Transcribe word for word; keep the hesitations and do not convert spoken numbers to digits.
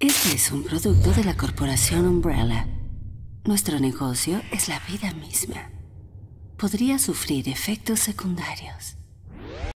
Este es un producto de la Corporación Umbrella. Nuestro negocio es la vida misma. Podría sufrir efectos secundarios.